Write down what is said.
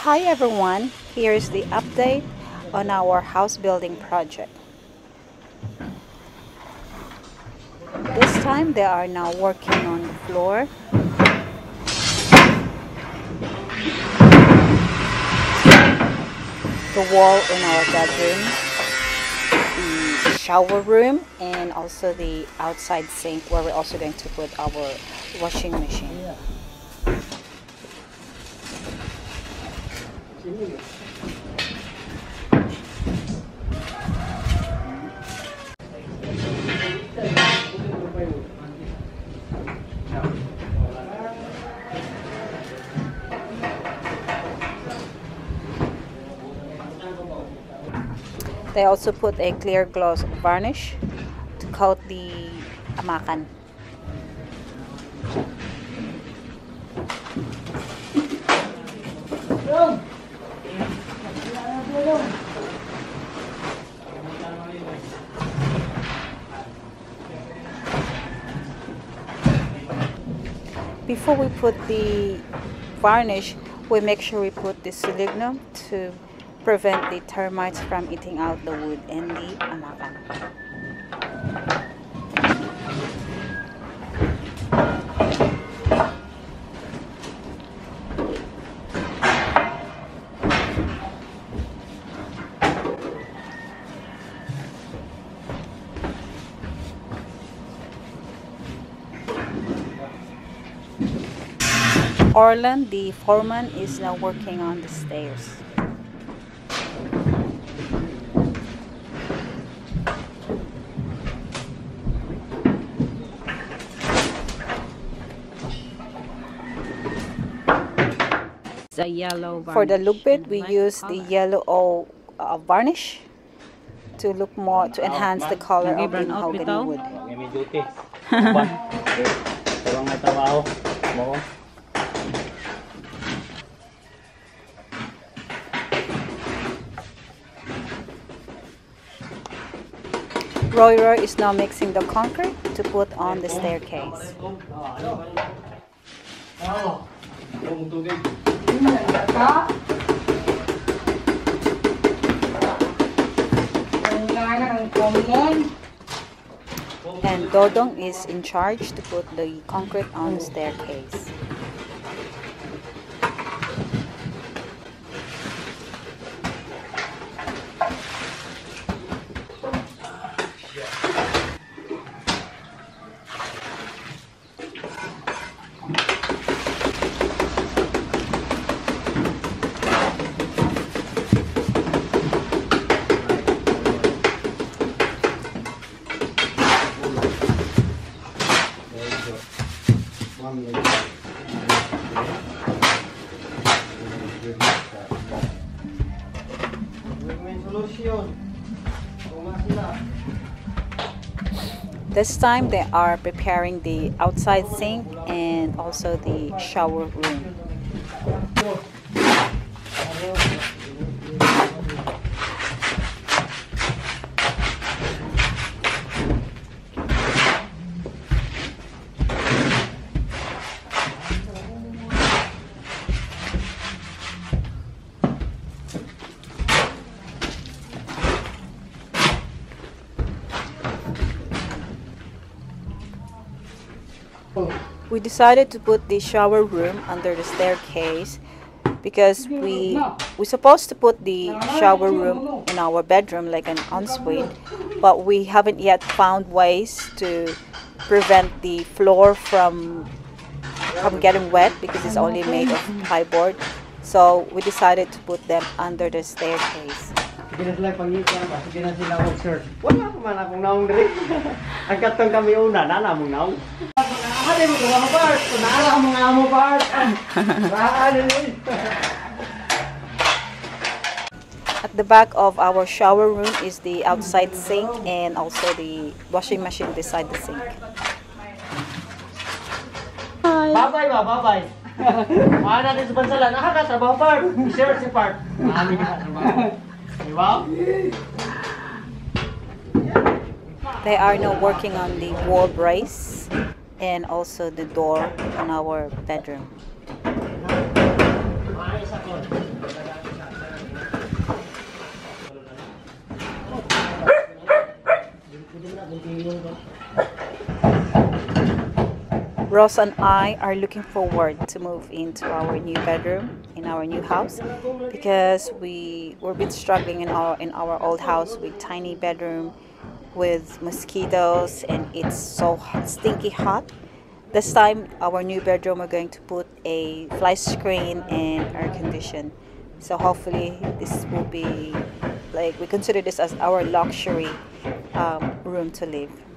Hi everyone, here is the update on our house building project. This time they are now working on the floor. The wall in our bedroom, the shower room, and also the outside sink where we're also going to put our washing machine. They also put a clear gloss varnish to coat the amakan. Before we put the varnish, we make sure we put the solignum to prevent the termites from eating out the wood and the amakan. Orland, the foreman, is now working on the stairs. The yellow varnish. For the look bit, we use the yellow varnish to look more to enhance the color of the mahogany wood. Roy is now mixing the concrete to put on the staircase. And Dodong is in charge to put the concrete on the staircase. This time they are preparing the outside sink and also the shower room. We decided to put the shower room under the staircase because we're supposed to put the shower room in our bedroom like an ensuite, but we haven't yet found ways to prevent the floor from getting wet because it's only made of plywood. So we decided to put them under the staircase. At the back of our shower room is the outside sink and also the washing machine beside the sink. They are now working on the wall brace and also the door on our bedroom. Ross and I are looking forward to move into our new bedroom in our new house, because we were a bit struggling in our old house with tiny bedroom with mosquitoes, and it's so hot, stinky hot. This time our new bedroom, we're going to put a fly screen and air condition. So hopefully this will be, like, we consider this as our luxury room to live.